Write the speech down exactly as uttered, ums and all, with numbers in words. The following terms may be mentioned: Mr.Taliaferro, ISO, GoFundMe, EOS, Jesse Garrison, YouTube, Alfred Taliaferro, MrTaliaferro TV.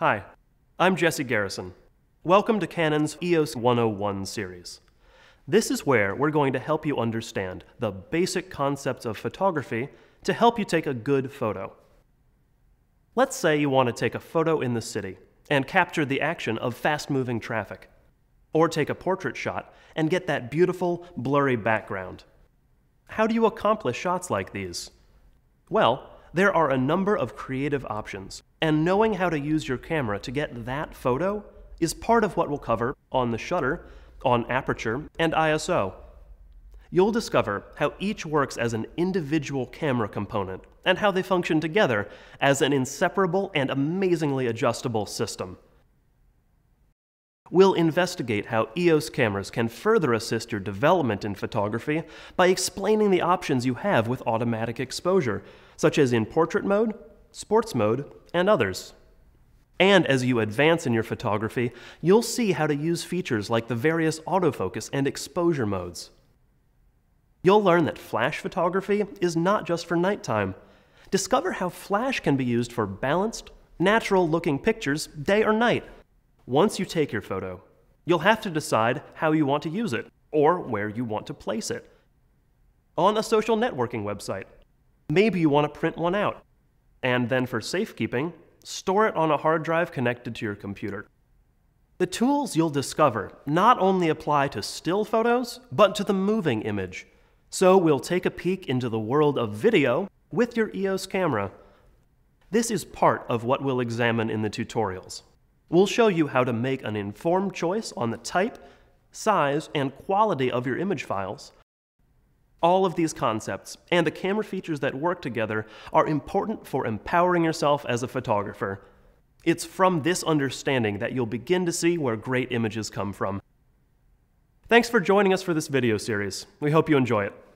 Hi, I'm Jesse Garrison. Welcome to Canon's E O S one oh one series. This is where we're going to help you understand the basic concepts of photography to help you take a good photo. Let's say you want to take a photo in the city and capture the action of fast-moving traffic, or take a portrait shot and get that beautiful, blurry background. How do you accomplish shots like these? Well, there are a number of creative options, and knowing how to use your camera to get that photo is part of what we'll cover on the shutter, on aperture, and I S O. You'll discover how each works as an individual camera component and how they function together as an inseparable and amazingly adjustable system. We'll investigate how E O S cameras can further assist your development in photography by explaining the options you have with automatic exposure, such as in portrait mode, sports mode, and others. And as you advance in your photography, you'll see how to use features like the various autofocus and exposure modes. You'll learn that flash photography is not just for nighttime. Discover how flash can be used for balanced, natural-looking pictures day or night. Once you take your photo, you'll have to decide how you want to use it or where you want to place it. On a social networking website, maybe you want to print one out, and then for safekeeping, store it on a hard drive connected to your computer. The tools you'll discover not only apply to still photos, but to the moving image. So we'll take a peek into the world of video with your E O S camera. This is part of what we'll examine in the tutorials. We'll show you how to make an informed choice on the type, size, and quality of your image files. All of these concepts and the camera features that work together are important for empowering yourself as a photographer. It's from this understanding that you'll begin to see where great images come from. Thanks for joining us for this video series. We hope you enjoy it.